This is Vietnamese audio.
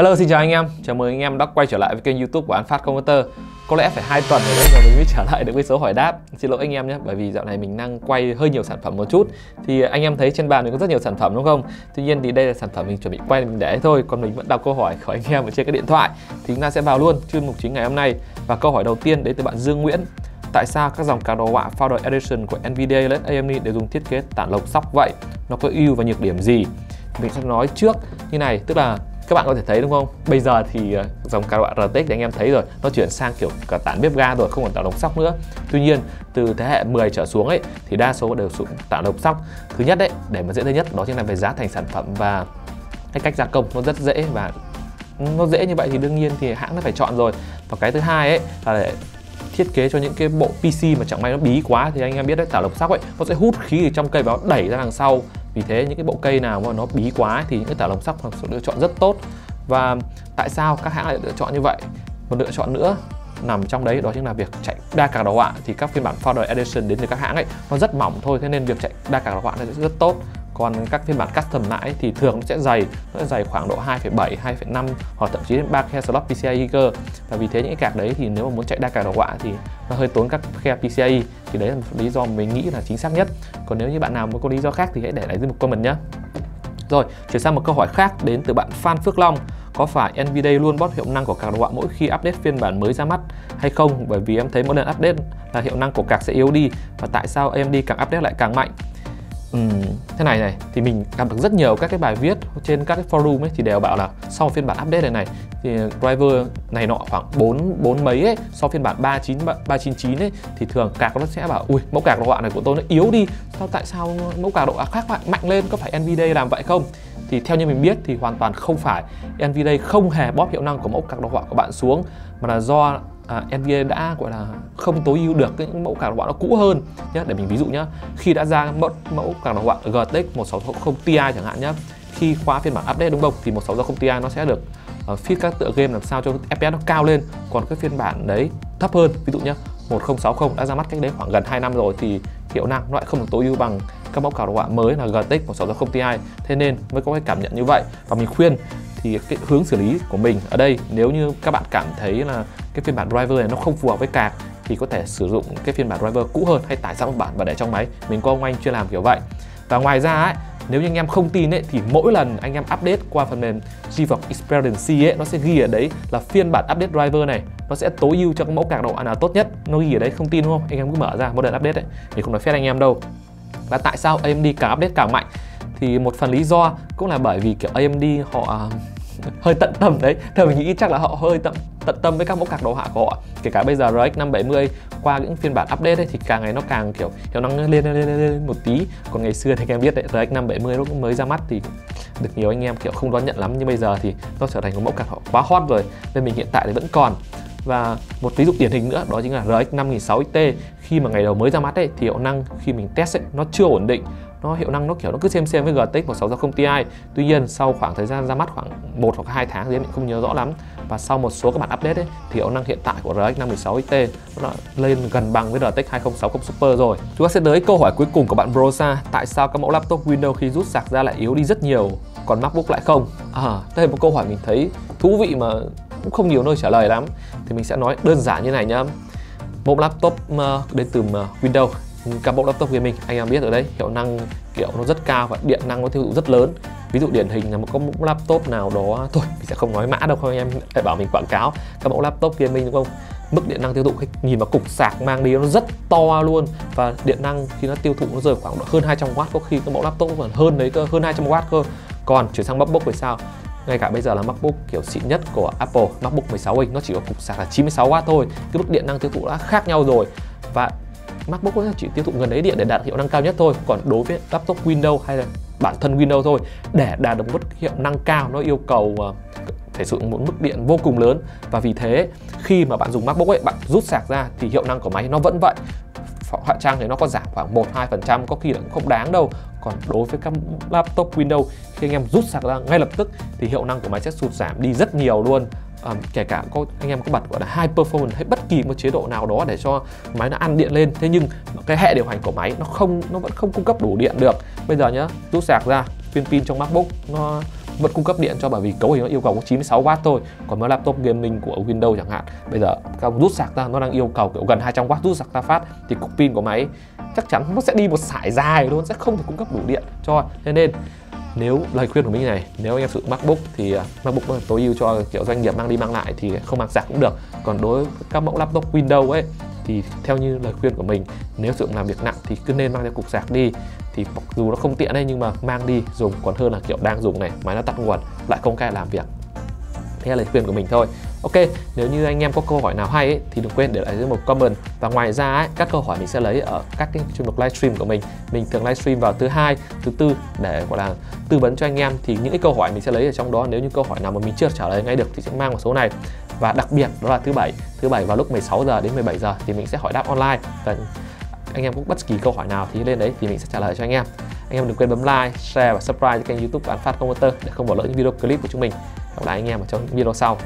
Hello, xin chào anh em, chào mừng anh em đã quay trở lại với kênh YouTube của An Phát Computer. Có lẽ phải 2 tuần rồi đấy mà mình mới trở lại được với số hỏi đáp. Xin lỗi anh em nhé, bởi vì dạo này mình đang quay hơi nhiều sản phẩm một chút. Thì anh em thấy trên bàn mình có rất nhiều sản phẩm đúng không? Tuy nhiên thì đây là sản phẩm mình chuẩn bị quay mình để thôi, còn mình vẫn đọc câu hỏi của anh em ở trên cái điện thoại. Thì chúng ta sẽ vào luôn chuyên mục chính ngày hôm nay. Và câu hỏi đầu tiên đến từ bạn Dương Nguyễn: tại sao các dòng card đồ họa Founder Edition của Nvidia lẫn AMD đều dùng thiết kế tản lộc sóc vậy? Nó có ưu và nhược điểm gì? Mình sẽ nói trước như này, tức là các bạn có thể thấy đúng không? Bây giờ thì dòng card họa RTX thì anh em thấy rồi, nó chuyển sang kiểu cả tản bếp ga rồi, không còn tản lộc sóc nữa. Tuy nhiên, từ thế hệ 10 trở xuống ấy thì đa số đều sử dụng tản lộc sóc. Thứ nhất đấy, để mà dễ thấy nhất đó chính là về giá thành sản phẩm và cái cách gia công nó rất dễ, và nó dễ như vậy thì đương nhiên thì hãng nó phải chọn rồi. Và cái thứ hai ấy là để thiết kế cho những cái bộ PC mà chẳng may nó bí quá thì anh em biết đấy, tản lộc sóc ấy nó sẽ hút khí từ trong cây và nó đẩy ra đằng sau. Vì thế những cái bộ cây nào mà nó bí quá ấy, thì những cái tản lộc sóc là sự lựa chọn rất tốt. Và tại sao các hãng lại lựa chọn như vậy? Một lựa chọn nữa nằm trong đấy đó chính là việc chạy đa card đồ họa. Thì các phiên bản Founder Edition đến từ các hãng ấy nó rất mỏng thôi, thế nên việc chạy đa card đồ họa nó sẽ rất tốt. Còn các phiên bản custom lại thì thường nó sẽ dày, khoảng độ 2,7, 2,5 hoặc thậm chí đến 3 khe slot PCIe cơ. Và vì thế những cái card đấy thì nếu mà muốn chạy đa card đồ họa thì nó hơi tốn các khe PCIe. Thì đấy là lý do mình nghĩ là chính xác nhất. Còn nếu như bạn nào muốn có lý do khác thì hãy để lại dưới một comment nhé. Rồi, chuyển sang một câu hỏi khác đến từ bạn Phan Phước Long: có phải Nvidia luôn bóp hiệu năng của card đồ họa mỗi khi update phiên bản mới ra mắt hay không? Bởi vì em thấy mỗi lần update là hiệu năng của card sẽ yếu đi, và tại sao AMD càng update lại càng mạnh? Thế này thì mình gặp được rất nhiều các cái bài viết trên các cái forum ấy thì đều bảo là sau phiên bản update này thì driver này nọ khoảng 4 mấy ấy, sau phiên bản 399 ấy thì thường card nó sẽ bảo ui mẫu card đồ họa này của tôi nó yếu đi, tại sao mẫu card đồ họa khác mạnh lên, có phải Nvidia làm vậy không? Thì theo như mình biết thì hoàn toàn không phải, Nvidia không hề bóp hiệu năng của mẫu card đồ họa của bạn xuống, mà là do Nvidia đã gọi là không tối ưu được những mẫu card đồ họa nó cũ hơn nhé. Để mình ví dụ nhé, khi đã ra mẫu card đồ họa GTX 1660 Ti chẳng hạn nhé, khi khóa phiên bản update đúng không thì 1660 Ti nó sẽ được feed các tựa game làm sao cho FPS nó cao lên, còn cái phiên bản đấy thấp hơn, ví dụ nhé 1060 đã ra mắt cách đấy khoảng gần 2 năm rồi thì hiệu năng nó lại không được tối ưu bằng các mẫu card đồ họa mới là GTX 1660 Ti, thế nên mới có cái cảm nhận như vậy. Và mình khuyên thì cái hướng xử lý của mình ở đây, nếu như các bạn cảm thấy là cái phiên bản driver này nó không phù hợp với card thì có thể sử dụng cái phiên bản driver cũ hơn, hay tải ra một bản và để trong máy. Mình có ông anh chưa làm kiểu vậy. Và ngoài ra ấy, nếu như anh em không tin ấy, thì mỗi lần anh em update qua phần mềm GeForce Experience ấy, nó sẽ ghi ở đấy là phiên bản update driver này nó sẽ tối ưu cho cái mẫu card đồ họa nào tốt nhất, nó ghi ở đấy, không tin đúng không? Anh em cứ mở ra một lần update đấy, mình không nói phép anh em đâu. Và tại sao AMD càng update càng mạnh? Thì một phần lý do cũng là bởi vì kiểu AMD họ hơi tận tâm đấy. Theo mình nghĩ chắc là họ hơi tận tâm với các mẫu card đồ họa của họ. Kể cả bây giờ RX 570 qua những phiên bản update ấy, thì càng ngày nó càng kiểu hiệu năng lên một tí. Còn ngày xưa thì các em biết đấy, RX 570 nó cũng mới ra mắt thì được nhiều anh em kiểu không đón nhận lắm, nhưng bây giờ thì nó trở thành một mẫu card quá hot rồi nên mình hiện tại thì vẫn còn. Và một ví dụ điển hình nữa đó chính là RX 5600 XT. Khi mà ngày đầu mới ra mắt ấy, thì hiệu năng khi mình test ấy, nó chưa ổn định, hiệu năng nó kiểu nó cứ xem với GTX 1660 Ti. Tuy nhiên sau khoảng thời gian ra mắt khoảng 1 hoặc 2 tháng thì mình không nhớ rõ lắm, và sau một số các bản update ấy, thì hiệu năng hiện tại của RX 560 XT nó lên gần bằng với RTX 2060 Super rồi. Chúng ta sẽ tới câu hỏi cuối cùng của bạn Brosa: tại sao các mẫu laptop Windows khi rút sạc ra lại yếu đi rất nhiều, còn MacBook lại không? Đây là một câu hỏi mình thấy thú vị mà cũng không nhiều nơi trả lời lắm. Thì mình sẽ nói đơn giản như này nhá. Mẫu laptop đến từ Windows, các mẫu laptop gaming anh em biết rồi đấy, hiệu năng kiểu nó rất cao và điện năng nó tiêu thụ rất lớn. Ví dụ điển hình là một cái mẫu laptop nào đó, thôi mình sẽ không nói mã đâu, không anh em lại bảo mình quảng cáo. Các mẫu laptop gaming đúng không, mức điện năng tiêu thụ nhìn vào cục sạc mang đi nó rất to luôn, và điện năng khi nó tiêu thụ nó rơi khoảng hơn 200W, có khi các mẫu laptop còn hơn đấy cơ, hơn 200W cơ. Còn chuyển sang MacBook thì sao? Ngay cả bây giờ là MacBook kiểu xịn nhất của Apple, MacBook 16 inch nó chỉ có cục sạc là 96W thôi, cái mức điện năng tiêu thụ đã khác nhau rồi, và MacBook nó chỉ tiêu thụ gần đấy điện để đạt hiệu năng cao nhất thôi. Còn đối với laptop Windows hay là bản thân Windows thôi, để đạt được mức hiệu năng cao nó yêu cầu phải sử dụng một mức điện vô cùng lớn. Và vì thế khi mà bạn dùng MacBook ấy, bạn rút sạc ra thì hiệu năng của máy nó vẫn vậy, họa trang thì nó có giảm khoảng 1-2%, có khi là cũng không đáng đâu. Còn đối với các laptop Windows, khi anh em rút sạc ra ngay lập tức thì hiệu năng của máy sẽ sụt giảm đi rất nhiều luôn. Kể cả anh em có bật gọi là high performance hay bất kỳ một chế độ nào đó để cho máy nó ăn điện lên, thế nhưng cái hệ điều hành của máy nó vẫn không cung cấp đủ điện được. Bây giờ nhá, rút sạc ra, viên pin trong MacBook nó vẫn cung cấp điện cho, bởi vì cấu hình nó yêu cầu có 96W thôi. Còn mấy laptop gaming của Windows chẳng hạn, bây giờ các rút sạc ra nó đang yêu cầu kiểu gần 200W rút sạc ra phát, thì cục pin của máy chắc chắn nó sẽ đi một sải dài luôn, sẽ không thể cung cấp đủ điện cho. Thế nên nếu lời khuyên của mình này, nếu anh em sử dụng MacBook thì MacBook tối ưu cho kiểu doanh nghiệp mang đi mang lại thì không mang sạc cũng được. Còn đối với các mẫu laptop Windows ấy thì theo như lời khuyên của mình, nếu sử dụng làm việc nặng thì cứ nên mang theo cục sạc đi, thì mặc dù nó không tiện đấy nhưng mà mang đi dùng còn hơn là kiểu đang dùng này máy nó tắt nguồn lại không cai làm việc. Thế là lời khuyên của mình thôi. Ok, nếu như anh em có câu hỏi nào hay ấy, thì đừng quên để lại dưới một comment. Và ngoài ra ấy, các câu hỏi mình sẽ lấy ở các cái chuyên mục livestream của mình. Mình thường livestream vào thứ Hai, thứ Tư để gọi là tư vấn cho anh em. Thì những cái câu hỏi mình sẽ lấy ở trong đó. Nếu như câu hỏi nào mà mình chưa trả lời ngay được thì sẽ mang vào số này. Và đặc biệt đó là thứ Bảy. Thứ Bảy vào lúc 16 giờ đến 17 giờ thì mình sẽ hỏi đáp online. Và anh em có bất kỳ câu hỏi nào thì lên đấy thì mình sẽ trả lời cho anh em. Anh em đừng quên bấm like, share và subscribe cho kênh YouTube An Phát Computer để không bỏ lỡ những video clip của chúng mình. Hẹn gặp lại anh em ở trong những video sau.